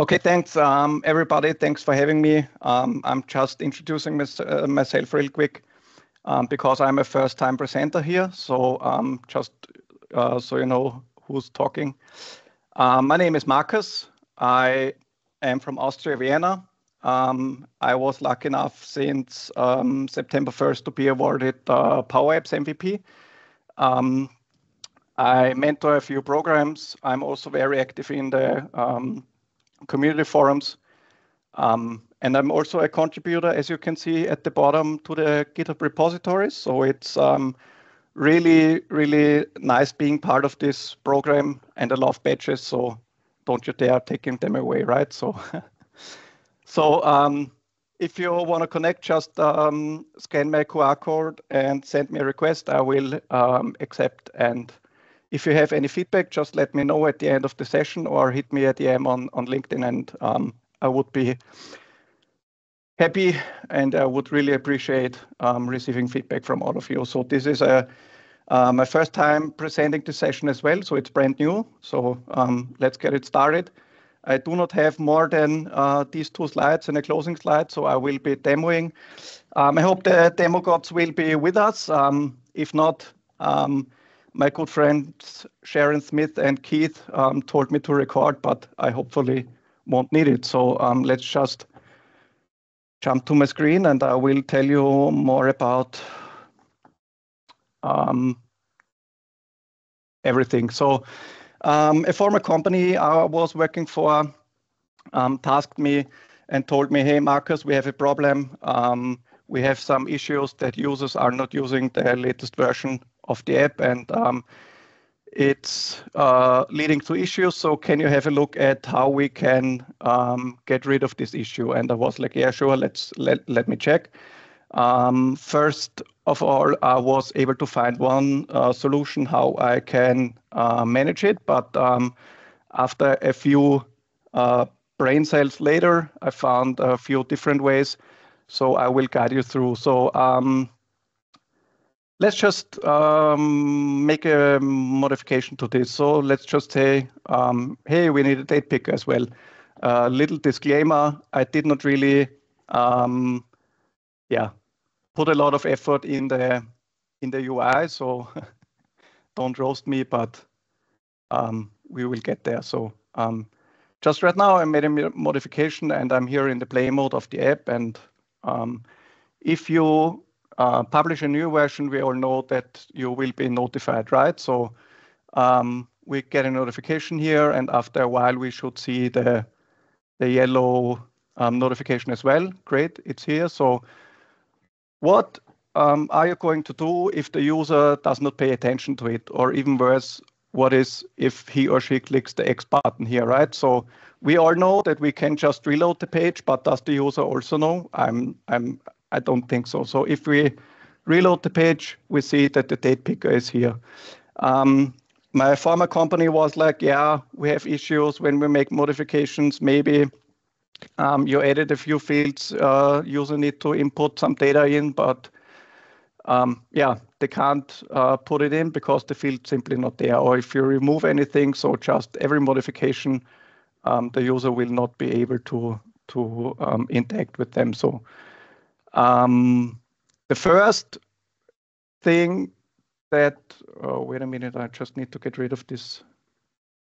Okay, thanks everybody. Thanks for having me. I'm just introducing myself real quick because I'm a first-time presenter here. So just so you know who's talking. My name is Markus. I am from Austria, Vienna. I was lucky enough since September 1st to be awarded Power Apps MVP. I mentor a few programs. I'm also very active in the community forums. And I'm also a contributor, as you can see at the bottom, to the GitHub repositories. So it's really, really nice being part of this program, and I love badges. So don't you dare taking them away, right? So, if you want to connect, just scan my QR code and send me a request. I will accept. And if you have any feedback, just let me know at the end of the session or hit me a DM on LinkedIn, and I would be happy, and I would really appreciate receiving feedback from all of you. So this is my first time presenting this session as well, so it's brand new. So let's get it started. I do not have more than these two slides and a closing slide, so I will be demoing. I hope the demo gods will be with us. If not, my good friends Sharon Smith and Keith told me to record, but I hopefully won't need it. So let's just jump to my screen, and I will tell you more about everything. So a former company I was working for tasked me and told me, hey, Markus, we have a problem. We have some issues that users are not using the latest version of the app, and it's leading to issues. So can you have a look at how we can get rid of this issue? And I was like, yeah, sure, let me check. First of all, I was able to find one solution how I can manage it. But after a few brain cells later, I found a few different ways. So I will guide you through. So let's just make a modification to this. So let's just say, hey, we need a date picker as well. Little disclaimer, I did not really put a lot of effort in the UI. So don't roast me, but we will get there. So just right now I made a modification, and I'm here in the play mode of the app. And if you publish a new version, we all know that you will be notified, right? So we get a notification here, and after a while we should see the yellow notification as well. Great, it's here. So what are you going to do if the user does not pay attention to it? Or even worse, what is if he or she clicks the X button here, right? So we all know that we can just reload the page, but does the user also know? I don't think so. So if we reload the page, we see that the date picker is here. My former company was like, yeah, we have issues when we make modifications. Maybe you added a few fields, user need to input some data in, but they can't put it in because the field's simply not there. Or if you remove anything, so just every modification, the user will not be able to interact with them. So the first thing that, I just need to get rid of this.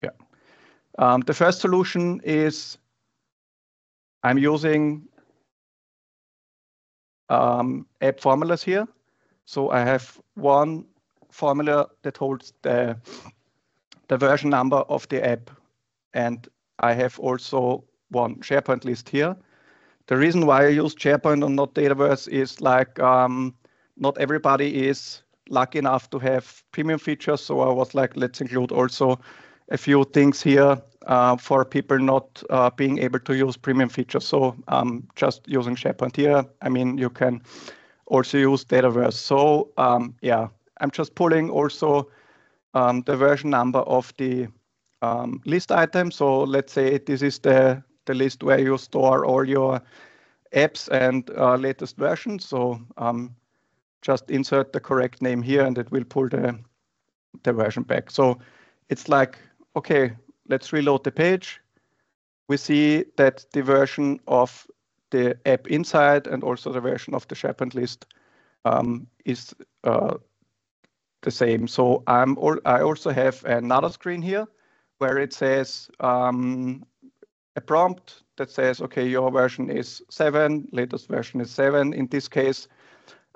Yeah. The first solution is I'm using app formulas here. So I have one formula that holds the version number of the app. And I have also one SharePoint list here. The reason why I use SharePoint and not Dataverse is like not everybody is lucky enough to have premium features. So I was like, let's include also a few things here for people not being able to use premium features. So just using SharePoint here. I mean, you can also use Dataverse. So I'm just pulling also the version number of the list item. So let's say this is the list where you store all your apps and latest versions. So just insert the correct name here, and it will pull the version back. So it's like, okay, let's reload the page. we see that the version of the app inside and also the version of the SharePoint list is the same. So I also have another screen here where it says a prompt that says, okay, your version is 7, latest version is 7 in this case,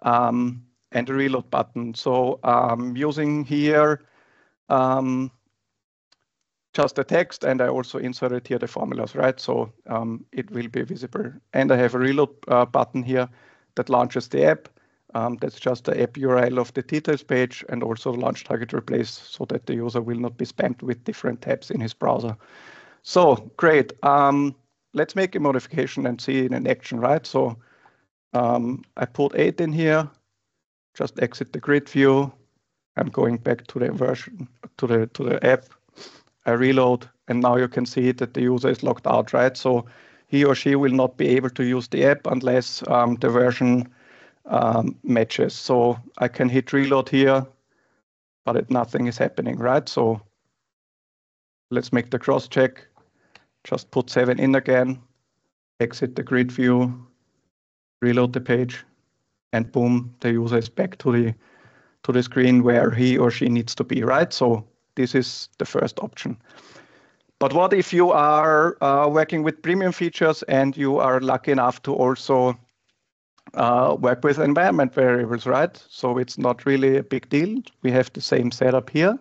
and a reload button. So I'm using here just the text, and I also inserted here the formulas, right? So it will be visible. And I have a reload button here that launches the app. That's just the app URL of the details page and also launch target replace so that the user will not be spammed with different tabs in his browser. So great. Let's make a modification and see it in action, right? So I put 8 in here, just exit the grid view. I'm going back to the version, to the app. I reload, and now you can see that the user is logged out, right? So he or she will not be able to use the app unless the version matches. So I can hit reload here, but nothing is happening, right? So let's make the cross check. Just put 7 in again, exit the grid view, reload the page, and boom, the user is back to the screen where he or she needs to be, right? So this is the first option. But what if you are working with premium features and you are lucky enough to also work with environment variables, right? So it's not really a big deal. We have the same setup here.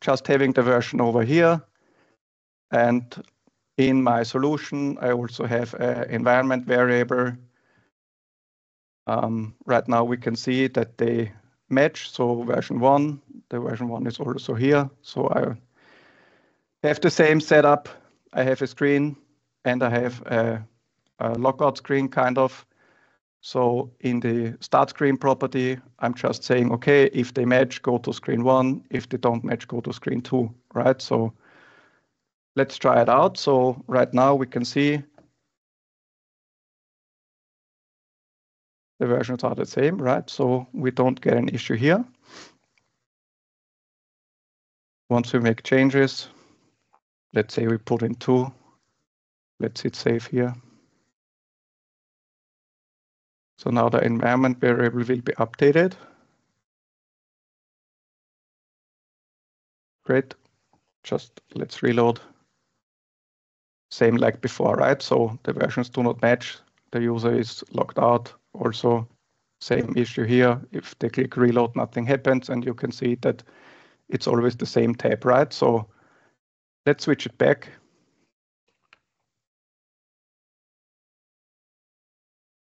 Just having the version over here. And in my solution, I also have an environment variable. Right now we can see that they match. So the version 1 is also here. So I have the same setup. I have a screen and I have a logout screen kind of. So in the start screen property, I'm just saying, okay, if they match, go to screen 1. If they don't match, go to screen 2, right? So let's try it out. So right now we can see the versions are the same, right? So we don't get an issue here. Once we make changes, let's say we put in 2. Let's hit save here. So now the environment variable will be updated. Great. Just let's reload. Same like before, right? So the versions do not match. The user is logged out. Also, same issue here. If they click reload, nothing happens. And you can see that it's always the same tab, right? So let's switch it back.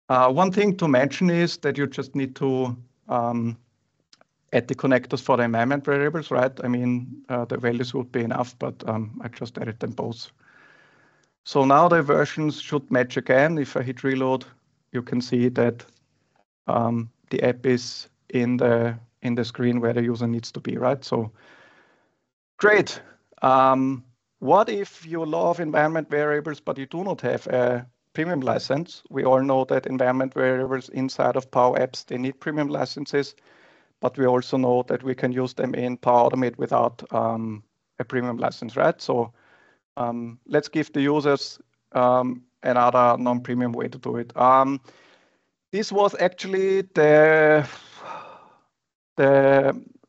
One thing to mention is that you just need to add the connectors for the environment variables, right? I mean, the values would be enough, but I just added them both. So now the versions should match again. If I hit reload, you can see that the app is in the screen where the user needs to be, right? So great. What if you love environment variables, but you do not have a premium license? We all know that environment variables inside of Power Apps, they need premium licenses, but we also know that we can use them in Power Automate without a premium license, right? So let's give the users another non-premium way to do it. This was actually the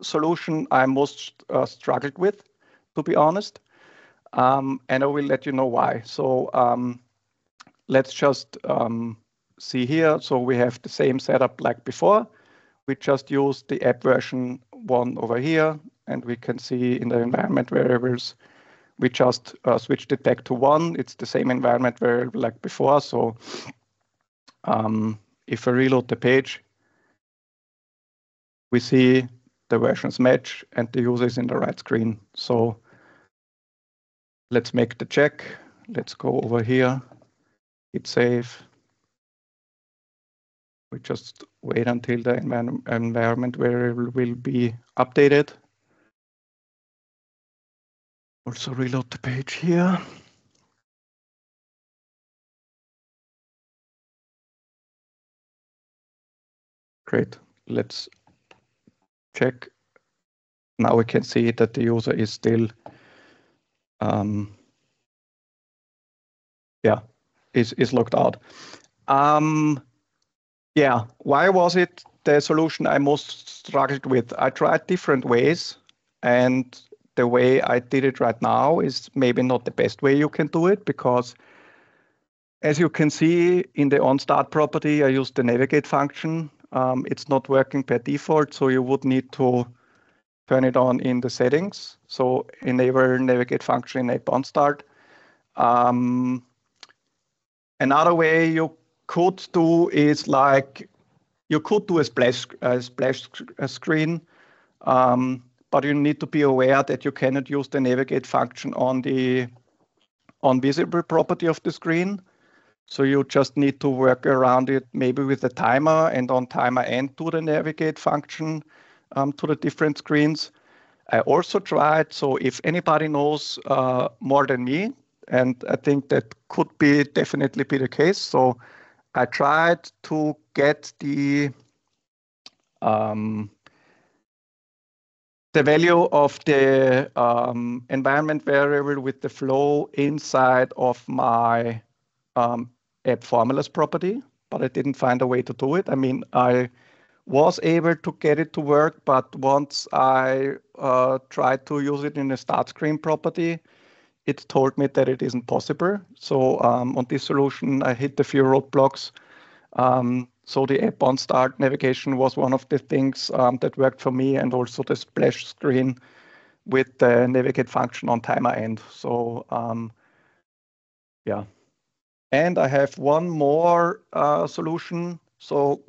solution I most struggled with, to be honest, and I will let you know why. So let's just see here. So we have the same setup like before. We just use the app version 1 over here, and we can see in the environment variables, we just switched it back to 1. It's the same environment variable like before. So if I reload the page, we see the versions match and the user is in the right screen. So let's make the check. Let's go over here. Hit save. We just wait until the environment variable will be updated. Also reload the page here. Great. Let's check. Now we can see that the user is still yeah, is locked out. Yeah, why was it the solution I most struggled with? I tried different ways, and the way I did it right now is maybe not the best way you can do it, because as you can see in the onStart property, I used the navigate function. It's not working by default, so you would need to turn it on in the settings. So enable navigate function, enable onStart. Another way you could do is like, you could do a splash screen, but you need to be aware that you cannot use the navigate function on the visible property of the screen. So you just need to work around it, maybe with the timer, and on timer end do the navigate function to the different screens. I also tried, so if anybody knows more than me, and I think that could be definitely be the case. So I tried to get the value of the environment variable with the flow inside of my app formulas property, but I didn't find a way to do it. I mean, I was able to get it to work, but once I tried to use it in the start screen property, it told me that it isn't possible. So on this solution, I hit a few roadblocks. So the app on start navigation was one of the things that worked for me, and also the splash screen with the navigate function on timer end. So yeah. And I have one more solution. So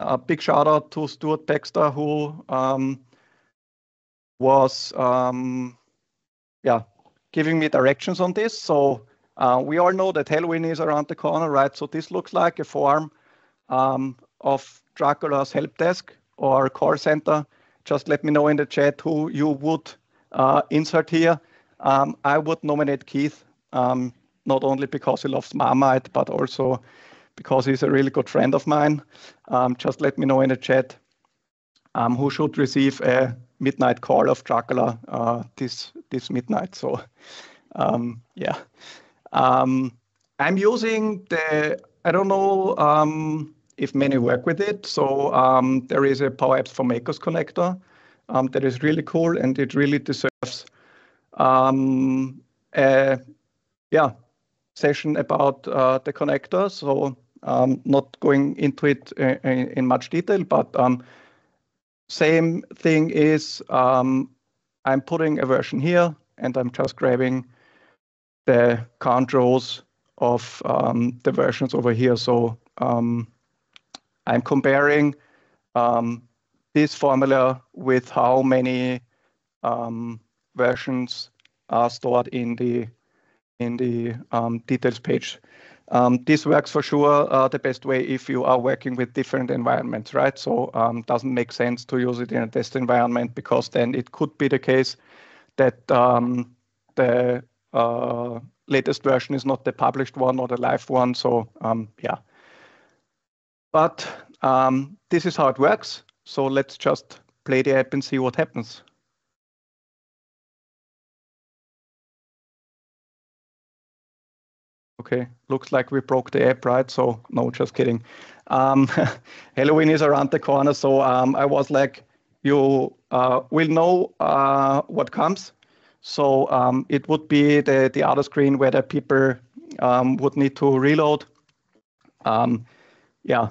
a big shout out to Stuart Baxter, who was, yeah, giving me directions on this. So we all know that Halloween is around the corner, right? So this looks like a form of Dracula's help desk or call center. Just let me know in the chat who you would insert here. I would nominate Keith, not only because he loves Marmite, but also because he's a really good friend of mine. Just let me know in the chat who should receive a midnight call of Dracula this midnight. So yeah, I'm using the, I don't know if many work with it. So there is a Power Apps for Makers connector that is really cool, and it really deserves a session about the connector. So not going into it in much detail, but same thing is I'm putting a version here, and I'm just grabbing the count rows of the versions over here. So I'm comparing this formula with how many versions are stored in the details page. This works for sure the best way if you are working with different environments, right? So doesn't make sense to use it in a test environment, because then it could be the case that the latest version is not the published one or the live one. So yeah, but this is how it works. So let's just play the app and see what happens. Okay, looks like we broke the app, right? So no, just kidding. Halloween is around the corner, so I was like, you will know what comes. So it would be the other screen where the people would need to reload. Yeah,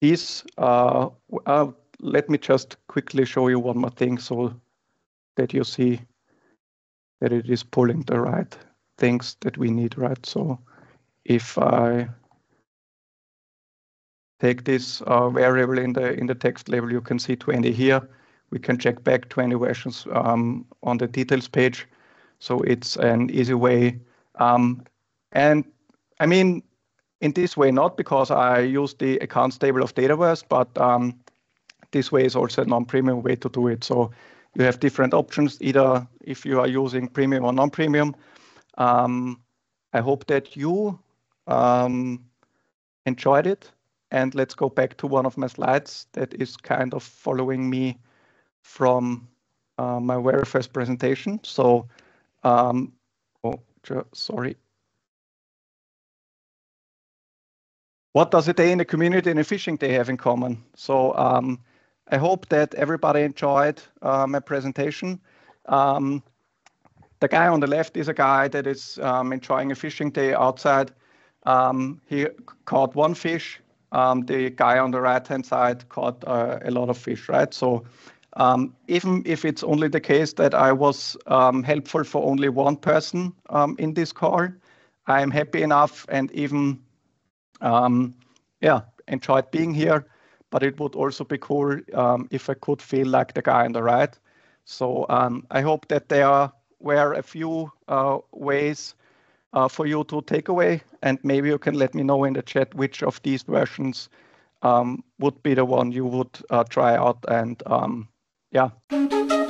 these, let me just quickly show you one more thing so that you see that it is pulling the right things that we need, right? So if I take this variable in the text label, you can see 20 here. We can check back 20 versions on the details page. So it's an easy way. And I mean, in this way, not because I use the accounts table of Dataverse, but this way is also a non-premium way to do it. So you have different options, either if you are using premium or non-premium. I hope that you enjoyed it, and let's go back to one of my slides that is kind of following me from my very first presentation. So, oh, sorry. what does a day in the community and a fishing day have in common? So I hope that everybody enjoyed my presentation. The guy on the left is a guy that is enjoying a fishing day outside. He caught one fish. The guy on the right-hand side caught a lot of fish, right? So even if it's only the case that I was helpful for only one person in this call, I'm happy enough and even, enjoyed being here. But it would also be cool if I could feel like the guy on the right. So I hope that there were a few ways for you to take away, and maybe you can let me know in the chat which of these versions would be the one you would try out and yeah.